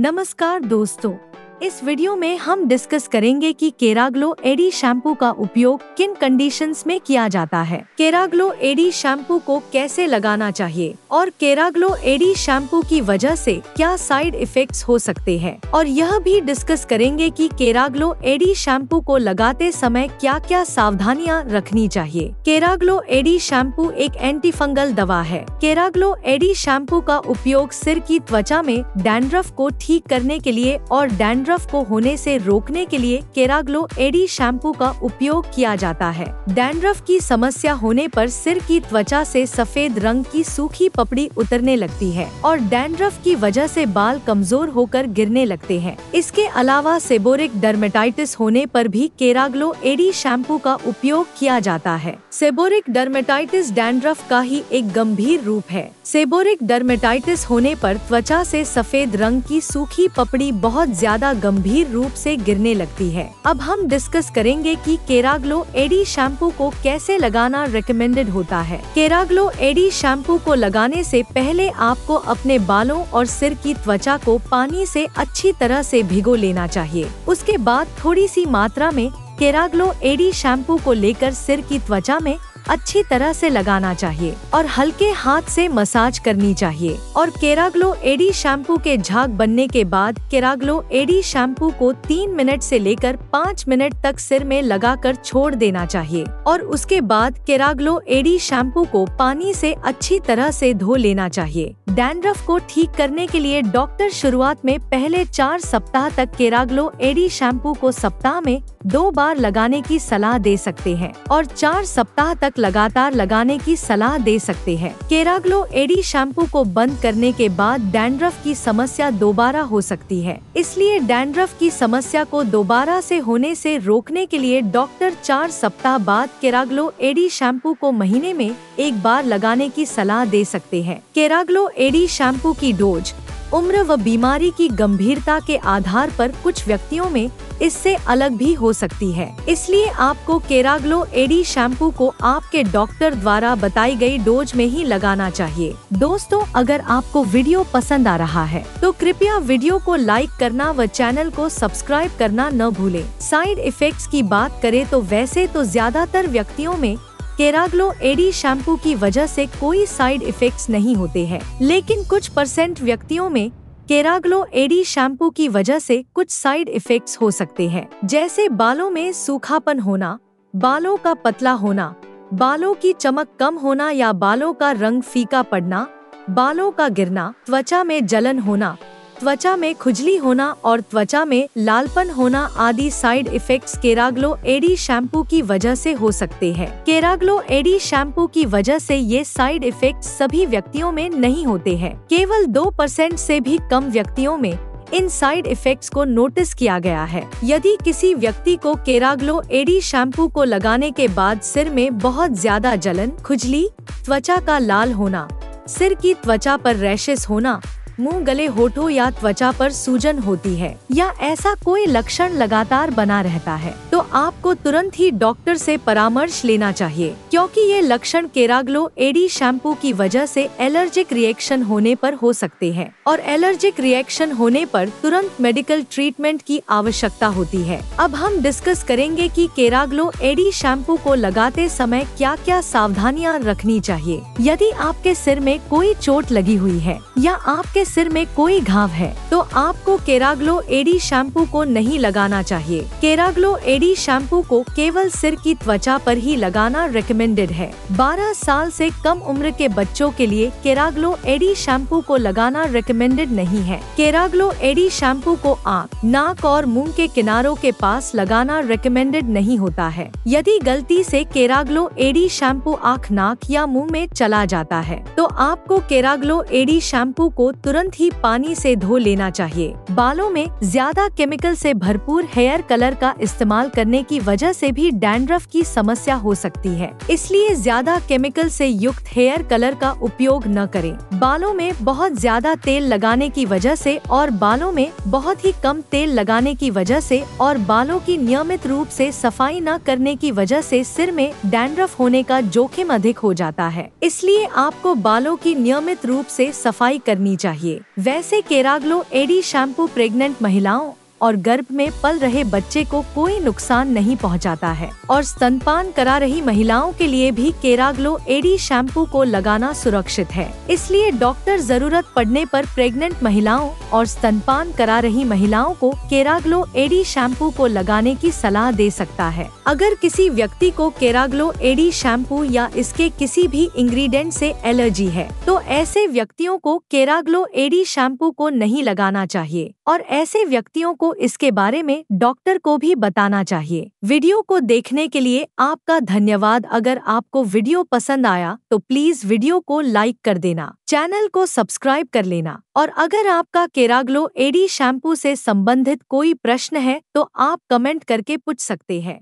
नमस्कार दोस्तों, इस वीडियो में हम डिस्कस करेंगे कि केराग्लो एडी शैम्पू का उपयोग किन कंडीशंस में किया जाता है, केराग्लो एडी शैम्पू को कैसे लगाना चाहिए और केराग्लो एडी शैम्पू की वजह से क्या साइड इफेक्ट्स हो सकते हैं। और यह भी डिस्कस करेंगे कि केराग्लो एडी शैम्पू को लगाते समय क्या क्या सावधानियाँ रखनी चाहिए। केराग्लो एडी शैम्पू एक एंटी फंगल दवा है। केराग्लो एडी शैम्पू का उपयोग सिर की त्वचा में डैंड्रफ को ठीक करने के लिए और डैंड्रफ को होने से रोकने के लिए केराग्लो एडी शैम्पू का उपयोग किया जाता है। डैंड्रफ की समस्या होने पर सिर की त्वचा से सफेद रंग की सूखी पपड़ी उतरने लगती है और डैंड्रफ की वजह से बाल कमजोर होकर गिरने लगते हैं। इसके अलावा सेबोरिक डर्मेटाइटिस होने पर भी केराग्लो एडी शैम्पू का उपयोग किया जाता है। सेबोरिक डर्मेटाइटिस डैंड्रफ का ही एक गंभीर रूप है। सेबोरिक डर्मेटाइटिस होने पर त्वचा से सफेद रंग की सूखी पपड़ी बहुत ज्यादा गंभीर रूप से गिरने लगती है। अब हम डिस्कस करेंगे कि केराग्लो एडी शैम्पू को कैसे लगाना रिकमेंडेड होता है। केराग्लो एडी शैम्पू को लगाने से पहले आपको अपने बालों और सिर की त्वचा को पानी से अच्छी तरह से भिगो लेना चाहिए। उसके बाद थोड़ी सी मात्रा में केराग्लो एडी शैम्पू को लेकर सिर की त्वचा में अच्छी तरह से लगाना चाहिए और हल्के हाथ से मसाज करनी चाहिए। और केराग्लो एडी शैम्पू के झाग बनने के बाद केराग्लो एडी शैम्पू को 3 मिनट से लेकर 5 मिनट तक सिर में लगाकर छोड़ देना चाहिए। और उसके बाद केराग्लो एडी शैम्पू को पानी से अच्छी तरह से धो लेना चाहिए। डैंड्रफ को ठीक करने के लिए डॉक्टर शुरुआत में पहले 4 सप्ताह तक केराग्लो एडी शैम्पू को सप्ताह में 2 बार लगाने की सलाह दे सकते हैं और 4 सप्ताह तक लगातार लगाने की सलाह दे सकते हैं। केराग्लो एडी शैम्पू को बंद करने के बाद डैंड्रफ की समस्या दोबारा हो सकती है, इसलिए डैंड्रफ की समस्या को दोबारा से होने से रोकने के लिए डॉक्टर 4 सप्ताह बाद केराग्लो एडी शैम्पू को महीने में 1 बार लगाने की सलाह दे सकते हैं। केराग्लो एडी शैम्पू की डोज उम्र व बीमारी की गंभीरता के आधार पर कुछ व्यक्तियों में इससे अलग भी हो सकती है, इसलिए आपको केराग्लो एडी शैम्पू को आपके डॉक्टर द्वारा बताई गई डोज में ही लगाना चाहिए। दोस्तों, अगर आपको वीडियो पसंद आ रहा है तो कृपया वीडियो को लाइक करना व चैनल को सब्सक्राइब करना न भूलें। साइड इफेक्ट्स की बात करें तो वैसे तो ज्यादातर व्यक्तियों में केराग्लो एडी शैम्पू की वजह से कोई साइड इफेक्ट्स नहीं होते हैं, लेकिन कुछ % व्यक्तियों में केराग्लो एडी शैम्पू की वजह से कुछ साइड इफेक्ट्स हो सकते हैं, जैसे बालों में सूखापन होना, बालों का पतला होना, बालों की चमक कम होना या बालों का रंग फीका पड़ना, बालों का गिरना, त्वचा में जलन होना, त्वचा में खुजली होना और त्वचा में लालपन होना आदि side effects Keraglo AD shampoo की वजह से हो सकते हैं। केराग्लो एडी शैम्पू की वजह से ये साइड इफेक्ट्स सभी व्यक्तियों में नहीं होते हैं। केवल 2% से भी कम व्यक्तियों में इन साइड इफेक्ट्स को नोटिस किया गया है। यदि किसी व्यक्ति को केराग्लो एडी शैम्पू को लगाने के बाद सिर में बहुत ज्यादा जलन, खुजली, त्वचा का लाल होना, सिर की त्वचा पर रैशेस होना, मुंह, गले, होठों या त्वचा पर सूजन होती है या ऐसा कोई लक्षण लगातार बना रहता है तो आपको तुरंत ही डॉक्टर से परामर्श लेना चाहिए, क्योंकि ये लक्षण केराग्लो एडी शैम्पू की वजह से एलर्जिक रिएक्शन होने पर हो सकते हैं और एलर्जिक रिएक्शन होने पर तुरंत मेडिकल ट्रीटमेंट की आवश्यकता होती है। अब हम डिस्कस करेंगे कि केराग्लो एडी शैम्पू को लगाते समय क्या क्या सावधानियाँ रखनी चाहिए। यदि आपके सिर में कोई चोट लगी हुई है या आपके सिर में कोई घाव है तो आपको केराग्लो एडी शैम्पू को नहीं लगाना चाहिए। केराग्लो एडी शैम्पू को केवल सिर की त्वचा पर ही लगाना रिकमेंडेड है। 12 साल से कम उम्र के बच्चों के लिए केराग्लो एडी शैम्पू को लगाना रिकमेंडेड नहीं है। केराग्लो एडी शैम्पू को आँख, नाक और मुंह के किनारों के पास लगाना रिकमेंडेड नहीं होता है। यदि गलती से केराग्लो एडी शैम्पू आँख, नाक या मुँह में चला जाता है तो आपको केराग्लो एडी शैम्पू को तुरंत ही पानी से धो लेना चाहिए। बालों में ज्यादा केमिकल से भरपूर हेयर कलर का इस्तेमाल करने की वजह से भी डैंड्रफ की समस्या हो सकती है, इसलिए ज्यादा केमिकल से युक्त हेयर कलर का उपयोग न करें। बालों में बहुत ज्यादा तेल लगाने की वजह से और बालों में बहुत ही कम तेल लगाने की वजह से और बालों की नियमित रूप से सफाई न करने की वजह से सिर में डैंड्रफ होने का जोखिम अधिक हो जाता है, इसलिए आपको बालों की नियमित रूप से सफाई करनी चाहिए। चाहिए। वैसे केराग्लो एडी शैम्पू प्रेग्नेंट महिलाओं और गर्भ में पल रहे बच्चे को कोई नुकसान नहीं पहुंचाता है और स्तनपान करा रही महिलाओं के लिए भी केराग्लो एडी शैम्पू को लगाना सुरक्षित है। इसलिए डॉक्टर जरूरत पड़ने पर प्रेग्नेंट महिलाओं और स्तनपान करा रही महिलाओं को केराग्लो एडी शैम्पू को लगाने की सलाह दे सकता है। अगर किसी व्यक्ति को केराग्लो एडी शैम्पू या इसके किसी भी इंग्रेडिएंट से एलर्जी है तो ऐसे व्यक्तियों को केराग्लो एडी शैम्पू को नहीं लगाना चाहिए और ऐसे व्यक्तियों को इसके बारे में डॉक्टर को भी बताना चाहिए। वीडियो को देखने के लिए आपका धन्यवाद। अगर आपको वीडियो पसंद आया तो प्लीज वीडियो को लाइक कर देना, चैनल को सब्सक्राइब कर लेना और अगर आपका केराग्लो एडी शैम्पू से संबंधित कोई प्रश्न है तो आप कमेंट करके पूछ सकते हैं।